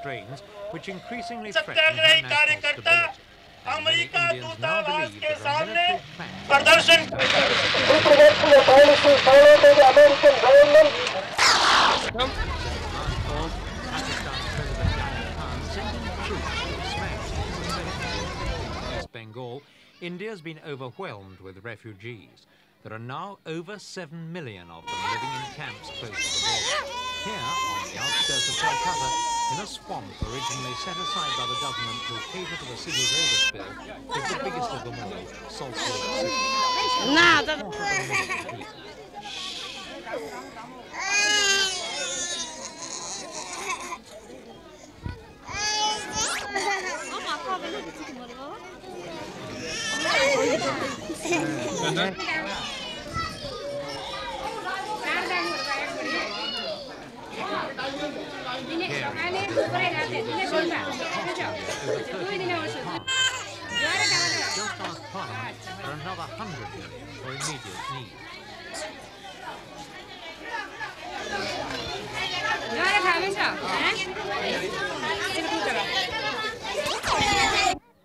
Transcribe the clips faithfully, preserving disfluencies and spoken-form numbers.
strains which increasingly threaten her national stability. And many Indians now believe that a military plan is Bengal, India has been overwhelmed with refugees. There are now over seven million of them living in camps close to the border. Here, on the outskirts of Calcutta, in a swamp originally set aside by the government to cater to the city's overspill, is the biggest of them all, Salt Lake City. No, the Just ask Parliament for another hundred million for immediate needs.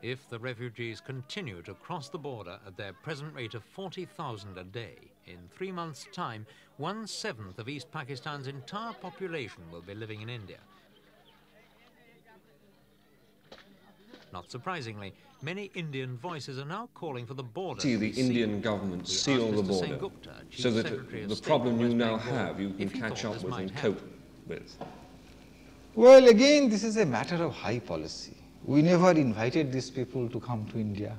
If the refugees continue to cross the border at their present rate of forty thousand a day, in three months' time, one-seventh of East Pakistan's entire population will be living in India. Not surprisingly, many Indian voices are now calling for the border. See the Indian government seal the border so that the problem you now have you can catch up with and cope with. Well, again, this is a matter of high policy. We never invited these people to come to India.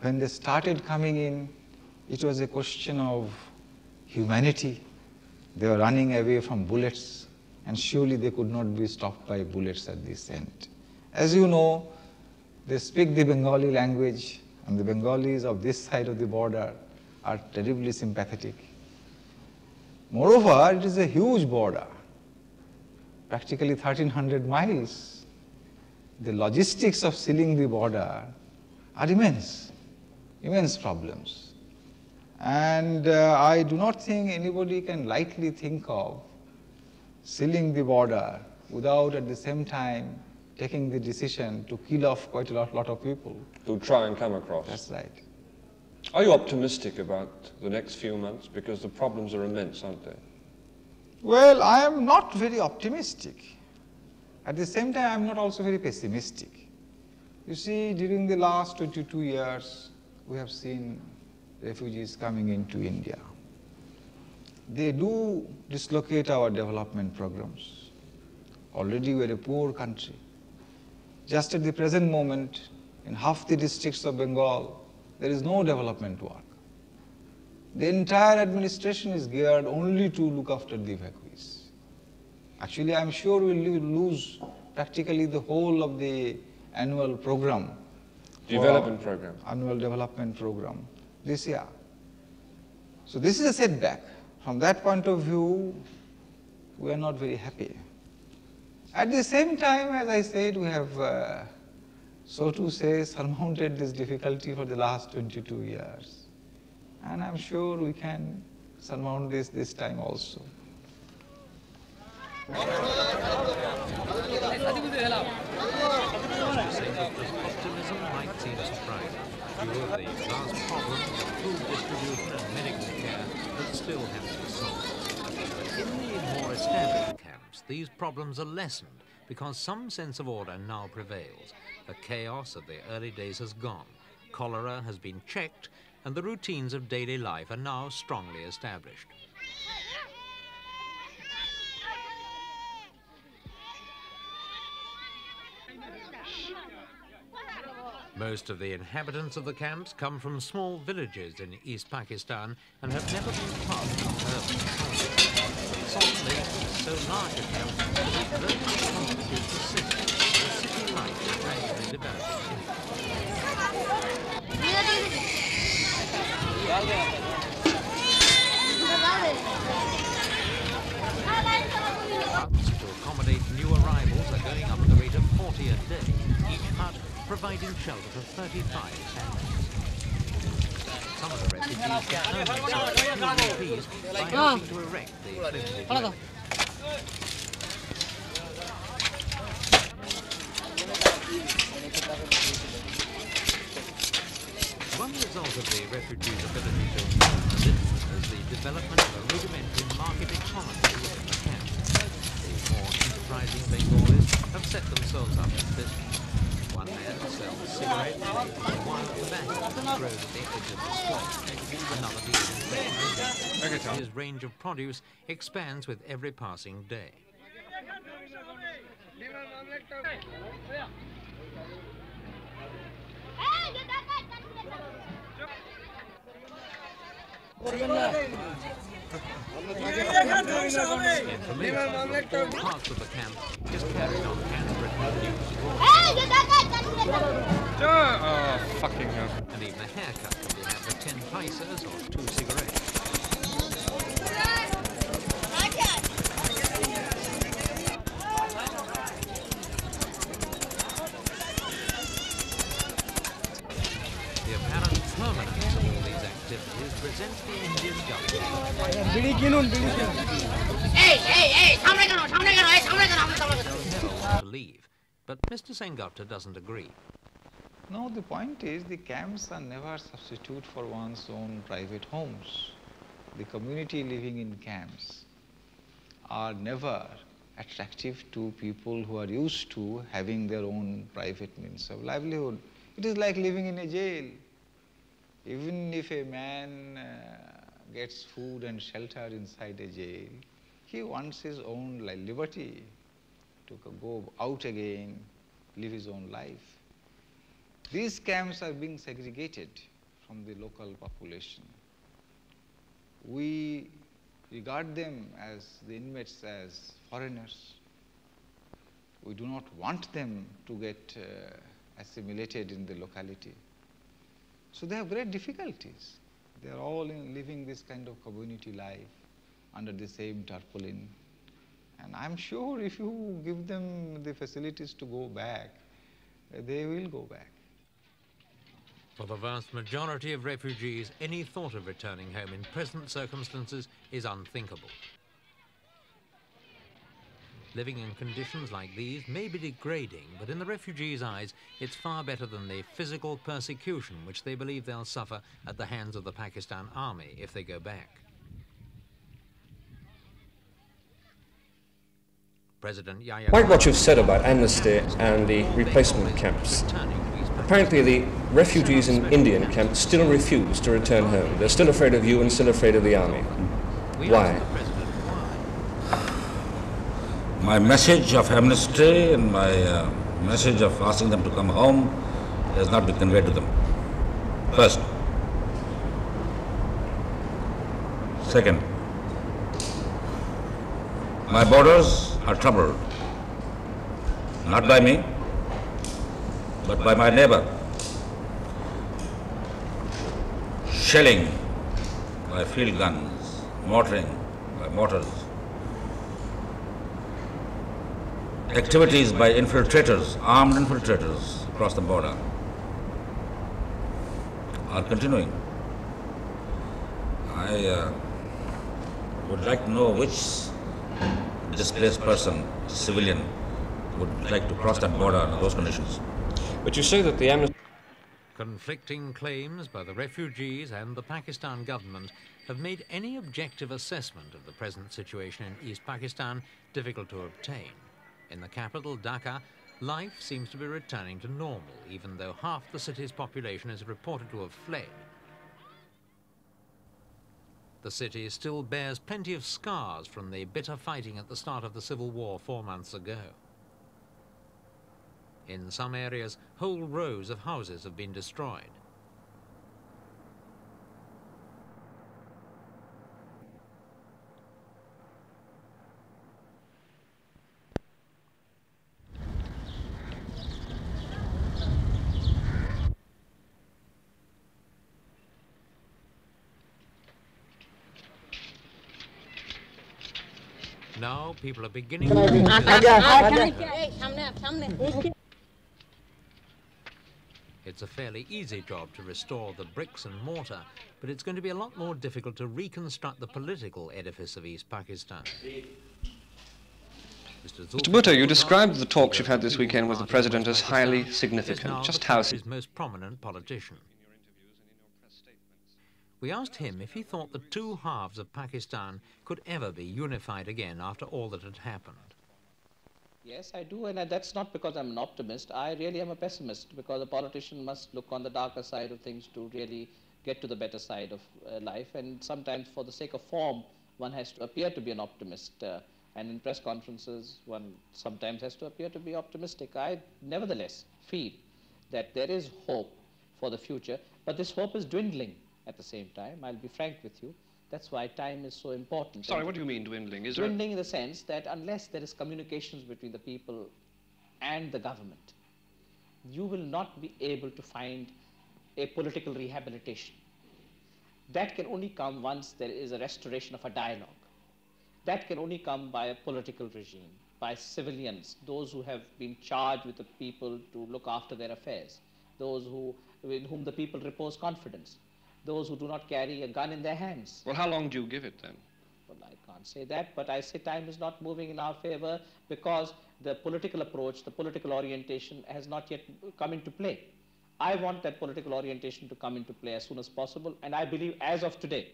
When they started coming in, it was a question of humanity. They were running away from bullets, and surely they could not be stopped by bullets at this end. As you know, they speak the Bengali language, and the Bengalis of this side of the border are terribly sympathetic. Moreover, it is a huge border, practically thirteen hundred miles. The logistics of sealing the border are immense, immense problems. And uh, I do not think anybody can lightly think of sealing the border without at the same time taking the decision to kill off quite a lot, lot of people. To try and come across. That's right. Are you optimistic about the next few months? Because the problems are immense, aren't they? Well, I am not very optimistic. At the same time, I'm not also very pessimistic. You see, during the last twenty-two years, we have seen refugees coming into India. They do dislocate our development programs. Already we're a poor country. Just at the present moment, in half the districts of Bengal, there is no development work. The entire administration is geared only to look after the evacuees. Actually, I'm sure we'll lose practically the whole of the annual program. Development program. Annual development program this year. So this is a setback. From that point of view, we are not very happy. At the same time, as I said, we have, uh, so to say, surmounted this difficulty for the last twenty-two years. And I'm sure we can surmount this this time also. Optimism might seem surprising, due to the vast problem of food distribution and medical care that still have to be solved. In the more established camps, these problems are lessened because some sense of order now prevails. The chaos of the early days has gone, cholera has been checked, and the routines of daily life are now strongly established. Most of the inhabitants of the camps come from small villages in East Pakistan and have never been part of urban culture. Salt Lake is so large a camp that it virtually constitutes a city, and city life is gradually developing. Huts to accommodate new arrivals are going up at the rate of forty a day, each hut providing shelter for thirty-five families. Some of the refugees get earned some fees by helping to erect the flimsy. One result of the refugees' ability to resist is the development of a rudimentary market economy within the camp. The more enterprising Bengalis have set themselves up in business. One man sells cigarettes and one tobacco grows at the edge of the swamp. Another deals in his range of produce expands with every passing day. Information from all parts of the camp is carried on handwritten news. Oh, fucking hell. And even a haircut can be had for ten paisas or two cigarettes. Presents the Indian government. Hey, hey, hey! Samne karo, samne karo, hey, samne karo, samne karo. Never want to leave, but Mister Sengupta doesn't agree. No, the point is the camps are never a substitute for one's own private homes. The community living in camps are never attractive to people who are used to having their own private means of livelihood. It is like living in a jail. Even if a man uh, gets food and shelter inside a jail, he wants his own like, liberty to go out again, live his own life. These camps are being segregated from the local population. We regard them as the inmates as foreigners. We do not want them to get uh, assimilated in the locality. So they have great difficulties. They are all in living this kind of community life under the same tarpaulin. And I'm sure if you give them the facilities to go back, they will go back. For the vast majority of refugees, any thought of returning home in present circumstances is unthinkable. Living in conditions like these may be degrading, but in the refugees' eyes, it's far better than the physical persecution which they believe they'll suffer at the hands of the Pakistan Army if they go back. President Yahya Khan. Quite what you've said about amnesty and the replacement camps. Apparently, the refugees in Indian camps still refuse to return home. They're still afraid of you and still afraid of the army. Why? My message of amnesty and my uh, message of asking them to come home has not been conveyed to them. First. Second. My borders are troubled. Not by me, but by my neighbor. Shelling by field guns, mortaring by mortars. Activities by infiltrators, armed infiltrators across the border are continuing. I uh, would like to know which displaced person, civilian, would like to cross that border under those conditions. But you say that the amnesty... Conflicting claims by the refugees and the Pakistan government have made any objective assessment of the present situation in East Pakistan difficult to obtain. In the capital, Dhaka, life seems to be returning to normal, even though half the city's population is reported to have fled. The city still bears plenty of scars from the bitter fighting at the start of the civil war four months ago. In some areas, whole rows of houses have been destroyed. Now people are beginning to... It's a fairly easy job to restore the bricks and mortar, but it's going to be a lot more difficult to reconstruct the political edifice of East Pakistan. Mister Bhutto, you described the talks you've had this weekend with the President as highly significant. Just how significant? His most prominent politician. We asked him if he thought the two halves of Pakistan could ever be unified again after all that had happened. Yes, I do, and that's not because I'm an optimist. I really am a pessimist, because a politician must look on the darker side of things to really get to the better side of uh, life. And sometimes, for the sake of form, one has to appear to be an optimist. Uh, and in press conferences, one sometimes has to appear to be optimistic. I nevertheless feel that there is hope for the future, but this hope is dwindling at the same time. I'll be frank with you. That's why time is so important. Sorry, what do you mean dwindling? Is dwindling in the sense that unless there is communications between the people and the government, you will not be able to find a political rehabilitation. That can only come once there is a restoration of a dialogue. That can only come by a political regime, by civilians, those who have been charged with the people to look after their affairs, those who, in whom the people repose confidence, those who do not carry a gun in their hands. Well, how long do you give it then? Well, I can't say that, but I say time is not moving in our favor because the political approach, the political orientation has not yet come into play. I want that political orientation to come into play as soon as possible, and I believe as of today,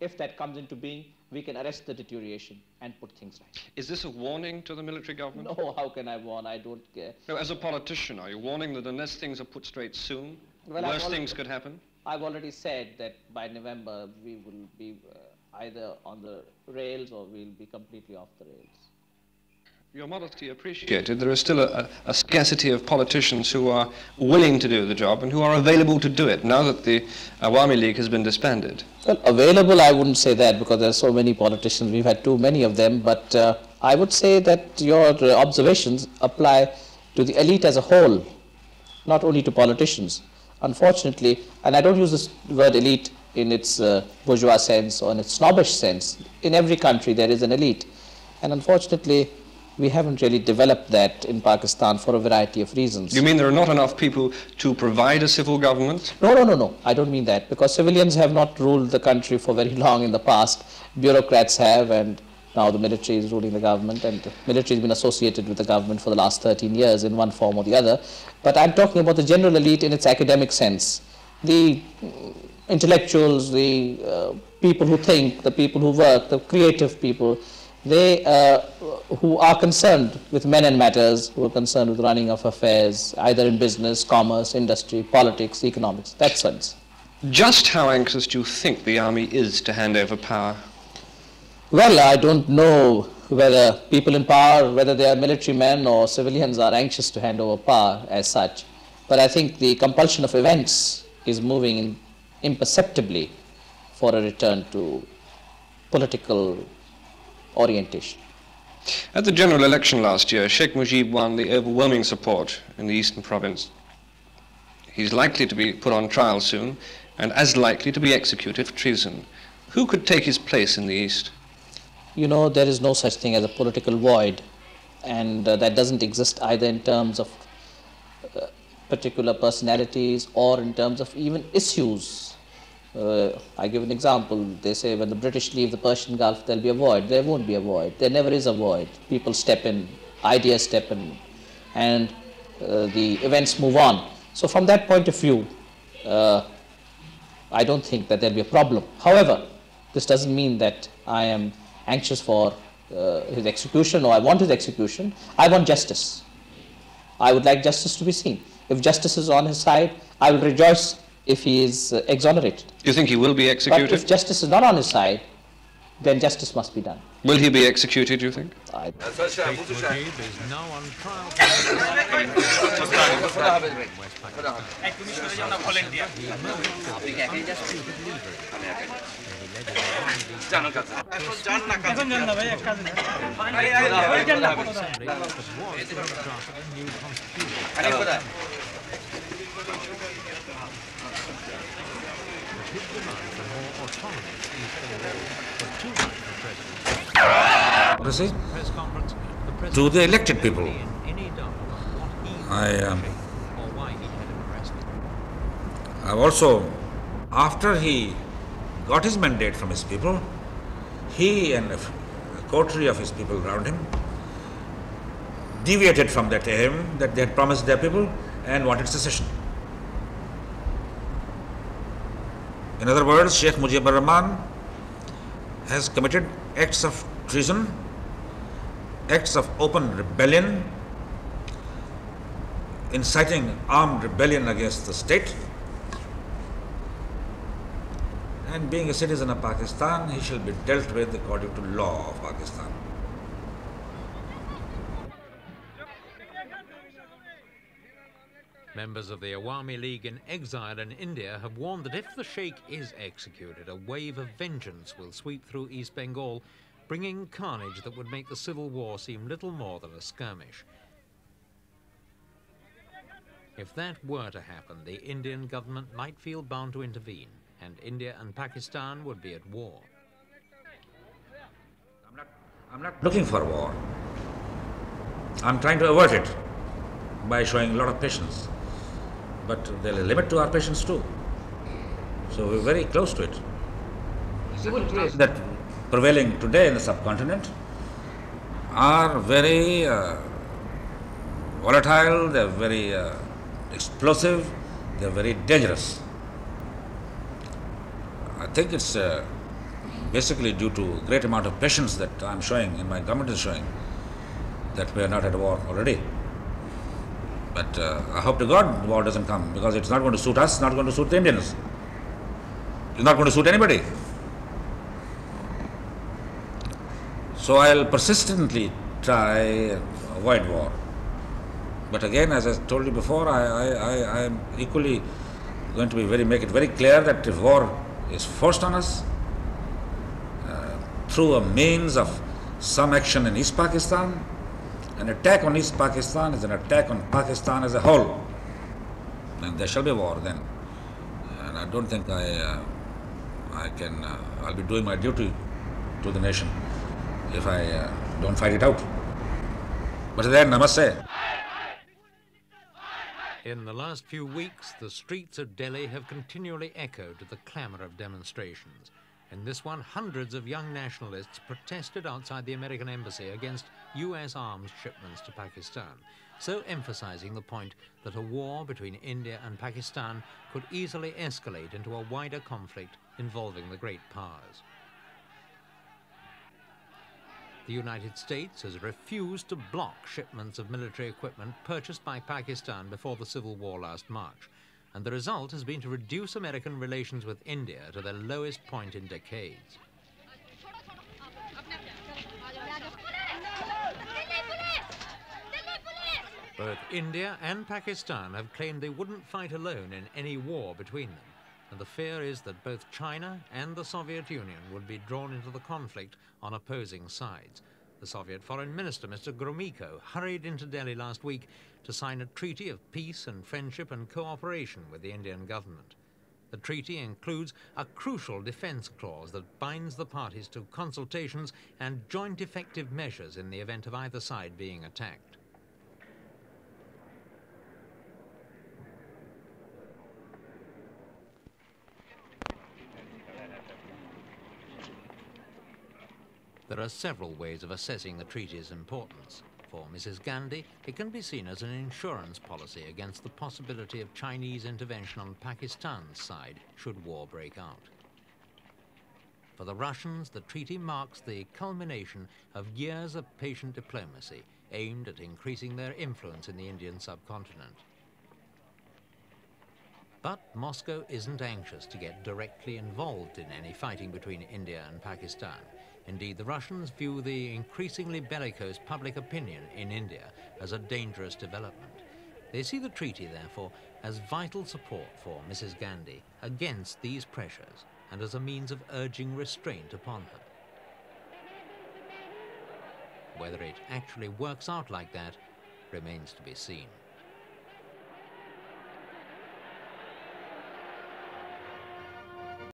if that comes into being, we can arrest the deterioration and put things right. Is this a warning to the military government? No, how can I warn? I don't care. No, as a politician, are you warning that unless things are put straight soon, well, worse things could happen? I've already said that by November we will be uh, either on the rails or we'll be completely off the rails. Your modesty appreciated. There is still a, a scarcity of politicians who are willing to do the job and who are available to do it now that the Awami League has been disbanded. Well, available I wouldn't say that because there are so many politicians. We've had too many of them, but uh, I would say that your observations apply to the elite as a whole, not only to politicians. Unfortunately, and I don't use this word elite in its uh, bourgeois sense or in its snobbish sense. In every country there is an elite, and unfortunately we haven't really developed that in Pakistan for a variety of reasons. You mean there are not enough people to provide a civil government? No, no, no, no. I don't mean that, because civilians have not ruled the country for very long in the past. Bureaucrats have, and now the military is ruling the government, and the military has been associated with the government for the last thirteen years in one form or the other. But I'm talking about the general elite in its academic sense. The intellectuals, the uh, people who think, the people who work, the creative people, they uh, who are concerned with men and matters, who are concerned with running of affairs, either in business, commerce, industry, politics, economics, that sense. Just how anxious do you think the army is to hand over power? Well, I don't know whether people in power, whether they are military men or civilians, are anxious to hand over power as such. But I think the compulsion of events is moving in imperceptibly for a return to political orientation. At the general election last year, Sheikh Mujib won the overwhelming support in the eastern province. He's likely to be put on trial soon and as likely to be executed for treason. Who could take his place in the east? You know, there is no such thing as a political void, and uh, that doesn't exist either in terms of uh, particular personalities or in terms of even issues. Uh, I give an example. They say when the British leave the Persian Gulf, there'll be a void. There won't be a void. There never is a void. People step in, ideas step in, and uh, the events move on. So from that point of view, uh, I don't think that there'll be a problem. However, this doesn't mean that I am anxious for uh, his execution, or I want his execution. I want justice. I would like justice to be seen. If justice is on his side, I will rejoice if he is uh, exonerated. You think he will be executed? But if justice is not on his side, then justice must be done. Will he be executed, you think? I To the elected people, I, um, I also, after he got his mandate from his people, he and a coterie of his people around him deviated from that aim that they had promised their people and wanted secession. In other words, Sheikh Mujibur Rahman has committed acts of treason, acts of open rebellion, inciting armed rebellion against the state. And being a citizen of Pakistan, he shall be dealt with according to law of Pakistan. Members of the Awami League in exile in India have warned that if the Sheikh is executed, a wave of vengeance will sweep through East Bengal, bringing carnage that would make the civil war seem little more than a skirmish. If that were to happen, the Indian government might feel bound to intervene, and India and Pakistan would be at war. I'm not, I'm not looking for war. I'm trying to avert it by showing a lot of patience. But there's a limit to our patience too. So we're very close to it. That prevailing today in the subcontinent are very uh, volatile, they're very uh, explosive, they're very dangerous. I think it's uh, basically due to great amount of patience that I'm showing and my government is showing that we are not at war already. But uh, I hope to God war doesn't come, because it's not going to suit us, not going to suit the Indians. It's not going to suit anybody. So I'll persistently try and avoid war. But again, as I told you before, I, I, I, I'm equally going to be very make it very clear that if war is forced on us uh, through a means of some action in East Pakistan, an attack on East Pakistan is an attack on Pakistan as a whole. And there shall be war then. And I don't think I, uh, I can, uh, I'll be doing my duty to the nation if I uh, don't fight it out. But then I must say. In the last few weeks, the streets of Delhi have continually echoed the clamour of demonstrations. In this one, hundreds of young nationalists protested outside the American embassy against U S arms shipments to Pakistan, so emphasising the point that a war between India and Pakistan could easily escalate into a wider conflict involving the great powers. The United States has refused to block shipments of military equipment purchased by Pakistan before the Civil War last March. And the result has been to reduce American relations with India to their lowest point in decades. Both India and Pakistan have claimed they wouldn't fight alone in any war between them, and the fear is that both China and the Soviet Union would be drawn into the conflict on opposing sides. The Soviet Foreign Minister, Mister Gromyko, hurried into Delhi last week to sign a treaty of peace and friendship and cooperation with the Indian government. The treaty includes a crucial defence clause that binds the parties to consultations and joint effective measures in the event of either side being attacked. There are several ways of assessing the treaty's importance. For Missus Gandhi, it can be seen as an insurance policy against the possibility of Chinese intervention on Pakistan's side should war break out. For the Russians, the treaty marks the culmination of years of patient diplomacy aimed at increasing their influence in the Indian subcontinent. But Moscow isn't anxious to get directly involved in any fighting between India and Pakistan. Indeed, the Russians view the increasingly bellicose public opinion in India as a dangerous development. They see the treaty, therefore, as vital support for Missus Gandhi against these pressures and as a means of urging restraint upon her. Whether it actually works out like that remains to be seen.